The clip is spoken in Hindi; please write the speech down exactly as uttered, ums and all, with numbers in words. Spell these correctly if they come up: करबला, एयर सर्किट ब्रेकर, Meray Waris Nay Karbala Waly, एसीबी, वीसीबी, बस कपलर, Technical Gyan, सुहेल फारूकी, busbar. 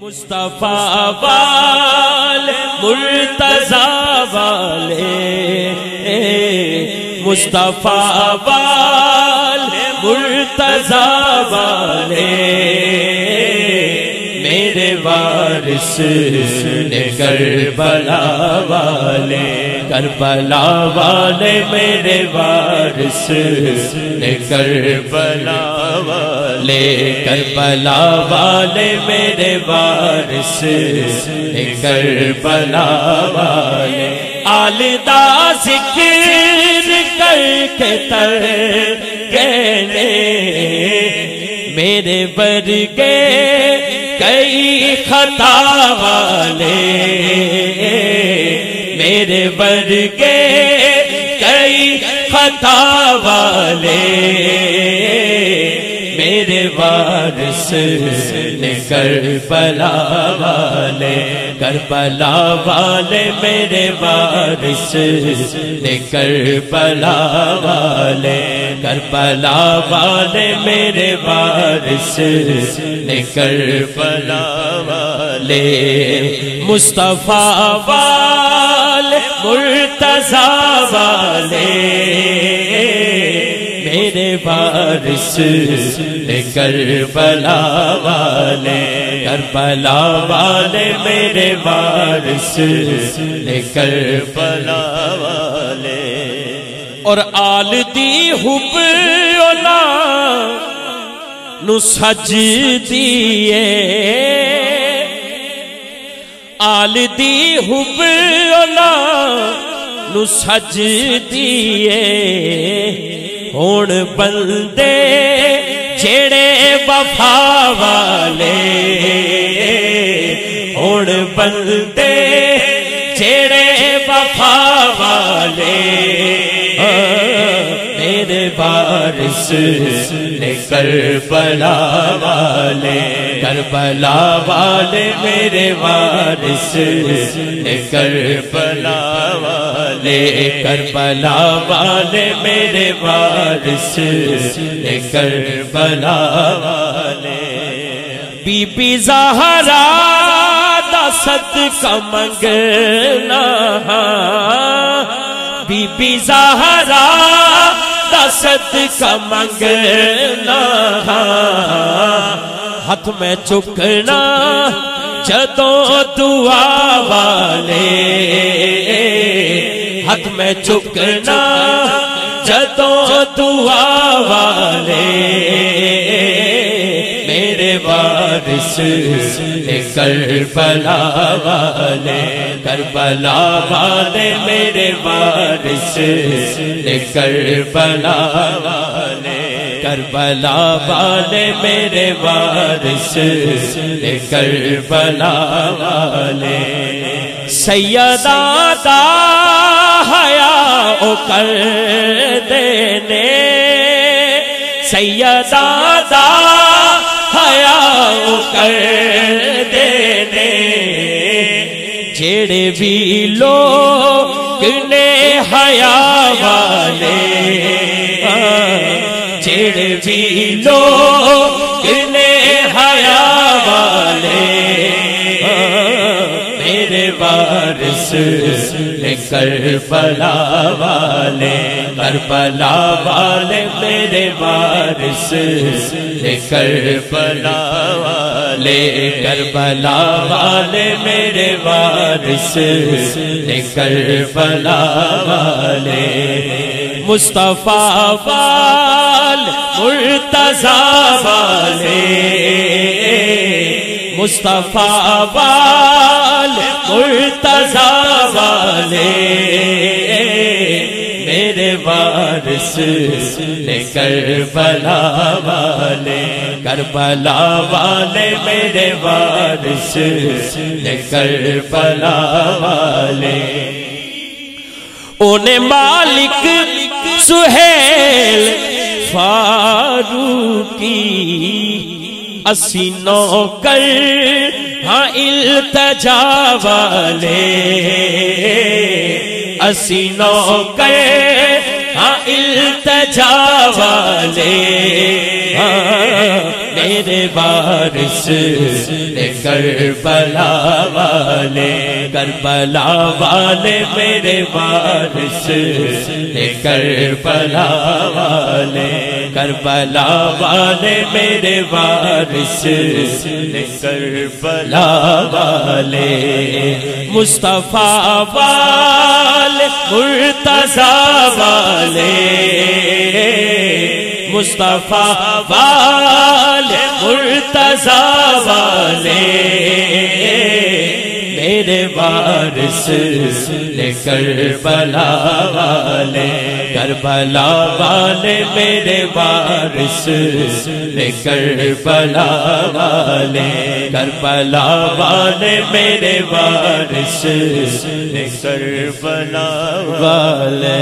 मुस्तफा वाले मुर्तजा वाले मुस्तफा वाले मुर्तजा वाले मेरे वारिस ने करबला वाले करबला वाले मेरे वारिस ने करबला वाले करबला वाले मेरे वारिस ने करबला वाले आलिदा ज़िक्र करके तर गए मेरे बरगे कई खता वाले मेरे बरगे कई खता वाले मेरे वारिस ने करबला वाले करबला वाले मेरे वारिस ने करबला वाले करबला वाले मेरे वारिस ने करबला वाले मुस्तफा वाले मुर्तजा वाले मेरे वारिस ने करबला वाले करबला वाले मेरे वारिस ने करबला वाले और आलती हुब ओला नु सजदी आलती हुब ओला नु सजदी हुण बंदे जेड़े वफा वाले हुण बंदे जेड़े वफा वाले मेरे वारिस ने करबला वाले करबला वाले मेरे वारिस ने करबला वाले करबला वाले मेरे वारिस ने करबला वाले बीबी ज़हरा दा सदका मंगना बीबी ज़हरा दा सदका मंगना हाथ में चुकना जदों दुआ वाले हाथ में चुकना जदों दुआ वाले मेरे वारिस ने करबला वाले करबला वाले मेरे वारिस ने करबला वाले करबला वाले मेरे वारिस ने करबला वाले सैयदा दा हया ओ कर देने सैयदा दा हया ओ कर देने जेड़े भी लोग ने हया वाले जेड़े भी लोग ने हया वाले मेरे वारिस ने करबला वाले करबला वाले मेरे वारिस ने करबला वाले करबला वाले मेरे वारिस ने करबला वाले मुस्तफा वाले मुर्तजा वाले मुस्तफा वाले मुर्तजा वाले मेरे वारिस ने करबला वाले करबला वाले मेरे वारिस ने करबला वाले ओने मालिक सुहेल फारूकी असी नौकर हाँ इल्तजा वाले असी नौकर हाँ इल्तजा वाले मेरे वारिस ने करबला वाले, करबला वाले मेरे वारिस ने करबला वाले, करबला वाले मेरे वारिस ने करबला वाले। मुस्तफा वाले मुर्तजा वाले, मुस्तफा वाले मुर्तजा वाले, मेरे वारिस ने करबला वाले, करबला वाले मेरे वारिस ने करबला वाले, करबला वाले मेरे वारिस ने करबला वाले।